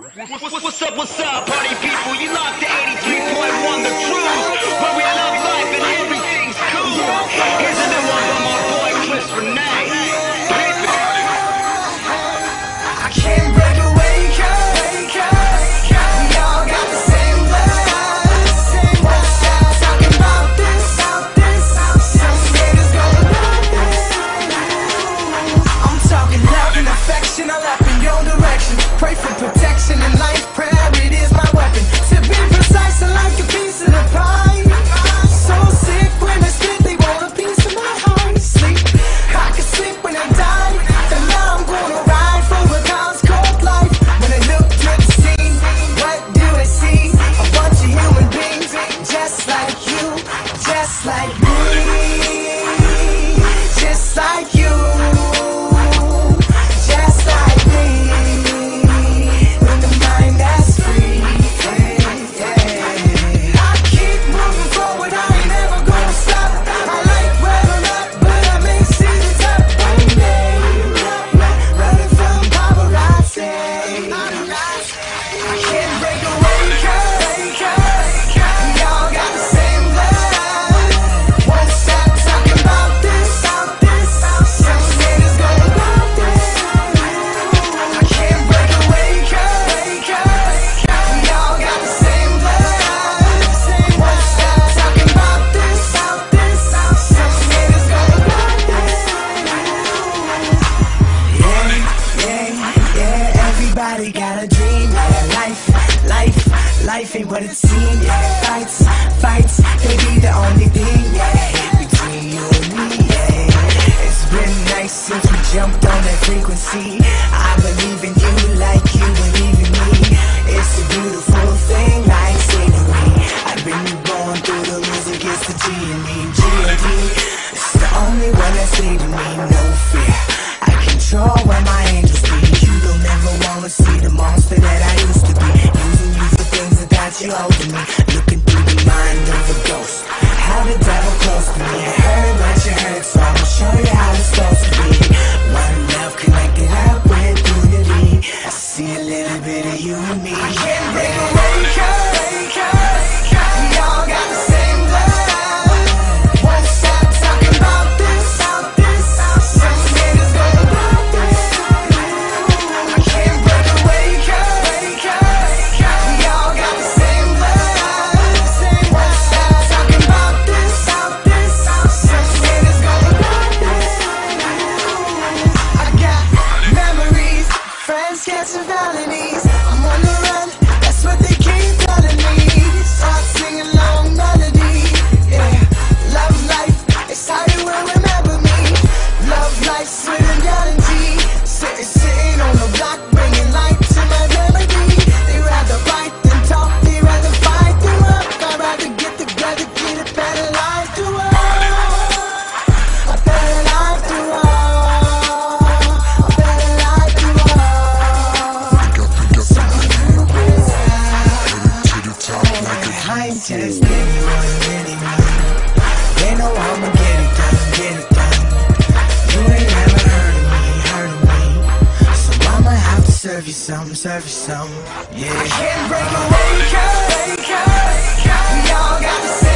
What's up, party people? You locked to 83.1 The Truth, where we love life and everything's cool. Here's another one from my boy Chris Renee. I can't break away, cause we all got the same vibe. What's up, talking about this, some niggas gonna love this. I'm talking love and affection, I love in your direction. Pray for protection. In life, prayer, it is my weapon. To be precise, I like a piece of the pie. So sick when I spit, they want a piece of my heart. Sleep, I can sleep when I die. And now I'm gonna ride for a cause called life. When I look to the scene, what do I see? A bunch of human beings, just like you, just like me, just like you. Life ain't what it seems, yeah. Fights, they be the only thing, yeah. Between you and me, yeah. It's been nice since we jumped on that frequency. I believe in you like you believe in me. It's a beautiful thing, like scenery. I've been reborn through the music, it's the G in me, G and D. It's the only one that's saving me, no fear. I control where my angels be. You don't ever wanna see the monster that I used to be. Using you for things that got you over me. Looking through the mind of a ghost. How the devil close to me. I heard what you heard, so I'ma show you how it's supposed to be. One love connected up with unity. I see a little bit of you and me. I can't break away, cause we all got the same blood. What's up, talking about this? Some niggas gonna love this. I can't break away, cause we all got the same blood. What's up, talking about this? Some niggas gonna love this. I got memories, friends catching felonies. I'm on the run, that's what they keep telling me. Start singing long melody, yeah. Love life, it's how you will remember me. Love life's with a melody. Sitting on the block, bringing light to my melody. They rather write than talk, they rather fight through up. I'd rather get together, get a better life through up. A better life through up. A better life through up. I ain't just giving one anyone. They know I'ma get it done. You ain't ever heard of me. So I'ma have to serve you some, yeah. I can't break away, cause we all got the same.